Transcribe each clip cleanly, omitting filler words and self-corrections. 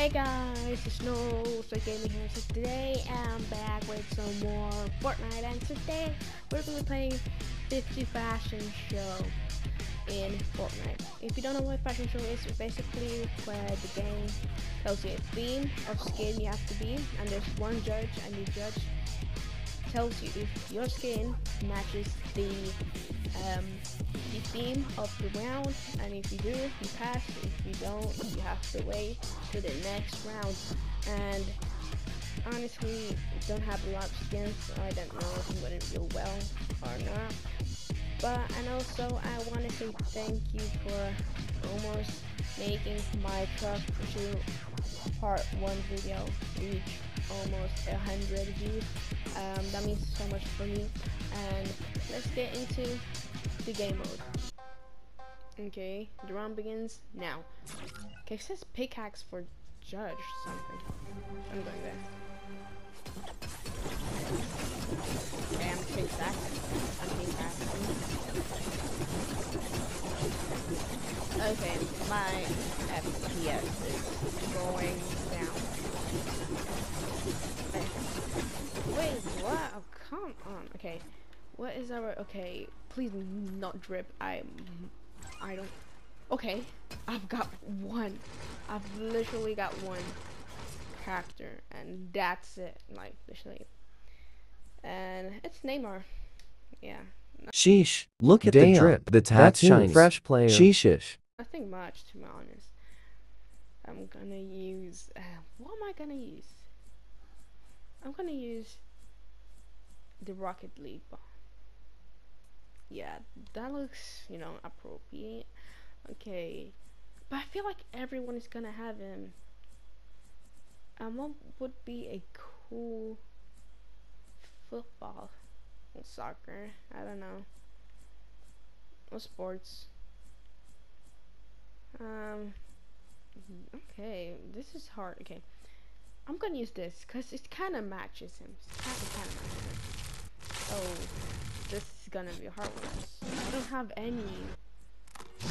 Hey guys, it's NoSoGaming here. So today I'm back with some more Fortnite, and today we're going to be playing 50 Fashion Show in Fortnite. If you don't know what Fashion Show is, it's basically where the game tells you a theme of skin you have to be, and there's one judge, and the judge tells you if your skin matches the theme of the round, and if you do, you pass. If you don't, you have to wait to the next round. And honestly, don't have a lot of skins, so I don't know if I'm gonna do well or not. But and also, I want to say thank you for almost making my Truck Pursuit Part 1 video reach almost 100 views. That means so much for me. And let's get into the game mode. Okay, the round begins now. Okay, it says pickaxe for judge or something. I'm going there. Okay, I'm pickaxe. I'm pickaxe. Okay, my FPS is going down. Wait, what? Oh, come on. Okay. What is our... Okay, please not drip. I don't... Okay, I've got one. I've literally got one character, and that's it. Like, literally. And it's Neymar. Yeah. Sheesh. Look at the drip. The tattoo. Fresh player. Sheesh. Nothing much, to be honest. I'm gonna use... what am I gonna use? I'm gonna use the Rocket League bomb. Yeah, that looks, you know, appropriate. Okay, but I feel like everyone is gonna have him. What would be a cool football or soccer? I don't know. Or sports. Okay, this is hard. Okay, I'm gonna use this because it kind of matches him. Oh. This is gonna be a hard one. I don't have any.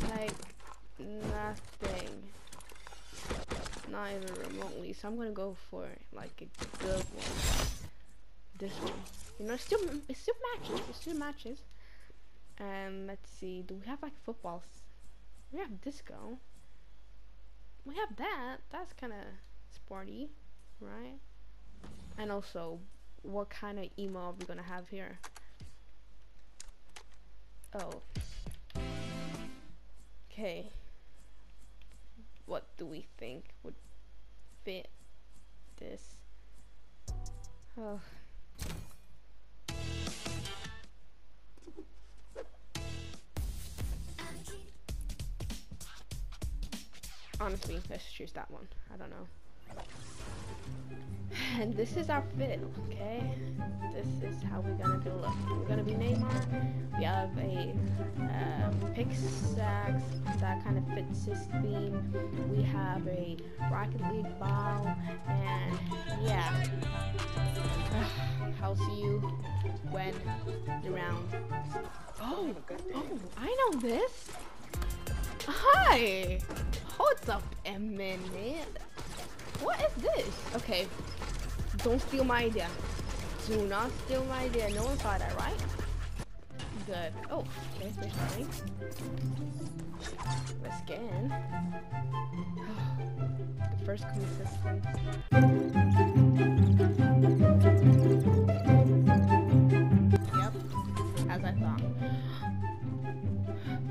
Like, nothing. Not even remotely. So I'm gonna go for, like, a good one. This one. You know, it still matches. It still matches. Let's see. Do we have, like, footballs? We have disco. We have that. That's kind of sporty, right? And also, what kind of emo are we gonna have here? Oh. Okay. What do we think would fit this? Oh. Honestly, let's choose that one. I don't know. And this is our fit, okay? This is how we're gonna be looking. We're gonna be Neymar. We have a pickaxe that kind of fits his theme. We have a Rocket League ball, and yeah. I'll see you when the round. Oh, I know this. Hi. Hold up a minute. What is this? Okay, don't steal my idea. Do not steal my idea. No one saw that, right? Good. Oh, okay, they're starting. Let's scan. The first contestant. Yep, as I thought.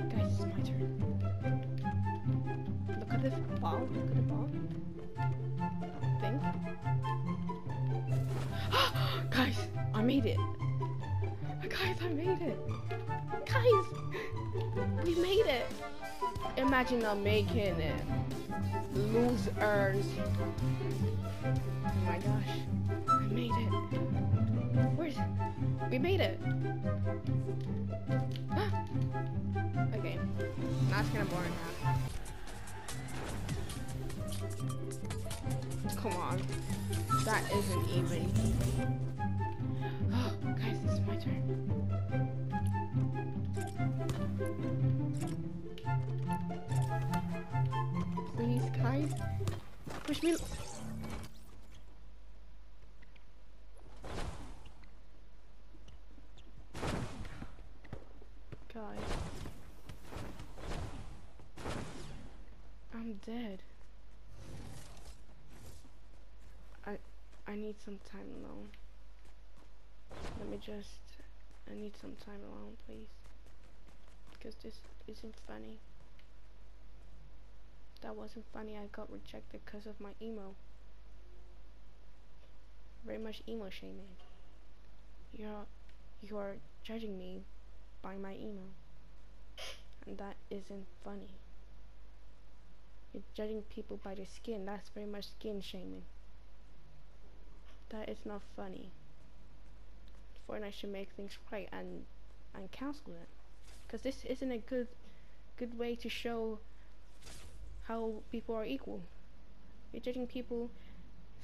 Guys, it's my turn. Look at this ball. Look at the ball. Thing. Guys, I made it. Guys, I made it. Guys, we made it. Imagine not making it. Losers. Oh my gosh, I made it. Where's it? We made it. Okay, that's kind of boring now. Come on, that isn't even. Oh, guys, it's my turn. Please, guys, push me. Guys, I'm dead. I need some time alone. I need some time alone, please. Because this isn't funny. That wasn't funny. I got rejected because of my emo. Very much emo shaming. You are judging me by my emo. And that isn't funny. You're judging people by their skin. That's very much skin shaming. That is not funny. Fortnite should make things right and cancel it. Because this isn't a good way to show how people are equal. You're judging people,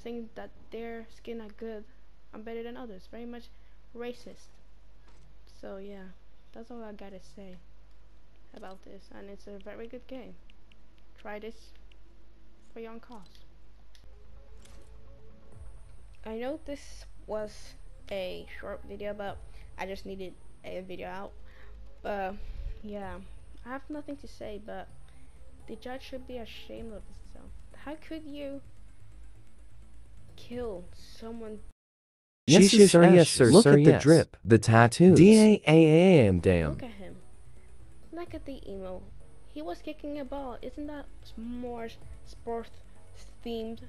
saying that their skin are good and better than others. Very much racist. So yeah, that's all I gotta say about this. And it's a very good game. Try this for your own cost. I know this was a short video, but I just needed a video out. But yeah, I have nothing to say, but the judge should be ashamed of himself. How could you kill someone? Yes, sir, yes, sir. Look at the drip, the tattoos. D-A-A-A-M-damn. Look at him. Look at the emo. He was kicking a ball. Isn't that more sports-themed?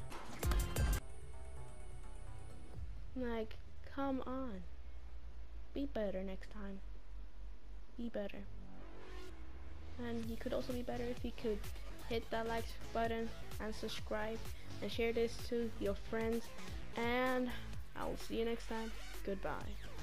Like, come on. Be better next time. Be better. And you could also be better if you could hit that like button and subscribe and share this to your friends, and I will see you next time. Goodbye.